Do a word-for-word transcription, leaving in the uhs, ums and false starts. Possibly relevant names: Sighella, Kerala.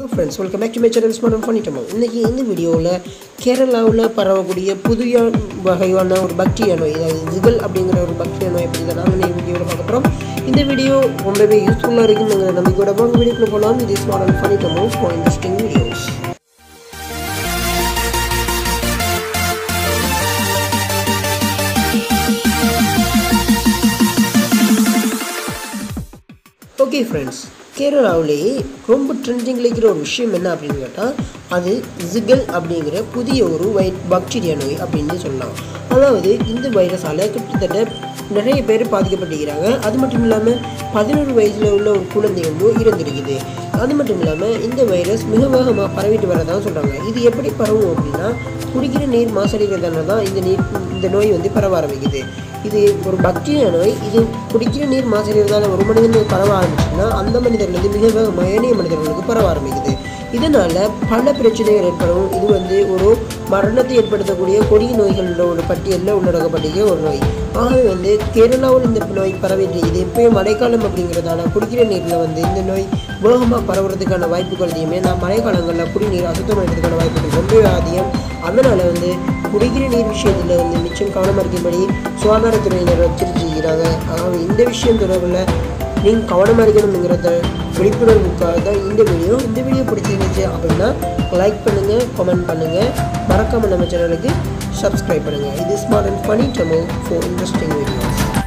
Hello friends, welcome back to my channel. In this video, Kerala ula paravakuriya puduya vagayana or bacteria no, Sighella abdingra or bacteria no, apdi naan indha video la paakaprom. Indha video rombave useful la irukundanga namikoda vanga video la polam. This is one funny to most interesting videos. Okay friends, Kerala ule romba trending la irukra oru vishayam enna appadinu katta adu Sighella abdingra pudhiya oru bacteria noi appadinu sollalam. Adhaavadhu indha virus ala kittathatta niraiya per paadhikapattirukanga. Adu mattum illama பதினொரு வயசுல உள்ள ஒரு குழந்தை வந்து இறந்திருக்குது. அது மட்டும் இல்லாமல் இந்த வைரஸ் மிக வேகமாக பரவிட்டு வரதான் சொல்கிறாங்க. இது எப்படி பரவும் அப்படின்னா குடிக்கிற நீர் மாசடைகிறதுனால தான் இந்த நீர் இந்த நோய் வந்து பரவ ஆரம்பிக்குது. இது ஒரு பாக்டீரியா நோய். இது குடிக்கிற நீர் மாசடைகிறதால ஒரு மனிதனுக்கு பரவ ஆரம்பிச்சுன்னா அந்த மனிதர்களுக்கு மிக வேகமாக ஏனைய மனிதர்களுக்கு பரவ ஆரம்பிக்குது. இதனால் பல பிரச்சனைகள் ஏற்படும். இது வந்து ஒரு மரணத்தை ஏற்படுத்தக்கூடிய கொடிய நோய்களோட ஒரு பட்டியலில் உள்ளடக்கப்பட்டிருக்க ஒரு நோய். ஆகவே வந்து கேரளாவில் இந்த நோய் பரவிட்டு இது எப்போயும் மழைக்காலம் அப்படிங்கிறதால குடிக்கிற நீரில் வந்து இந்த நோய் வேகமாக பரவுறதுக்கான வாய்ப்புகள் அதிகம். ஏன்னா மழைக்காலங்களில் குடிநீர் அசுத்தமாகிறதுக்கான வாய்ப்புகள் ரொம்பவே அதிகம். அதனால் வந்து குடிக்கிற நீர் விஷயத்தில் வந்து மிச்சம் கவனமாக இருக்கும்படி சுகாதாரத்துறையினர் எச்சரிக்கிறாங்க. ஆகவே இந்த விஷயம் தொடர்பில் நீங்கள் கவனமாக இருக்கணுங்கிறத விழிப்புணர்வுக்காக தான் இந்த வீடியோ. இந்த வீடியோ பிடிச்சிருந்துச்சு அப்படின்னா லைக் பண்ணுங்கள், கமெண்ட் பண்ணுங்கள், மறக்காமல் நம்ம சேனலுக்கு சப்ஸ்கிரைப் பண்ணுங்கள். இது smart and funny Tamil for interesting videos.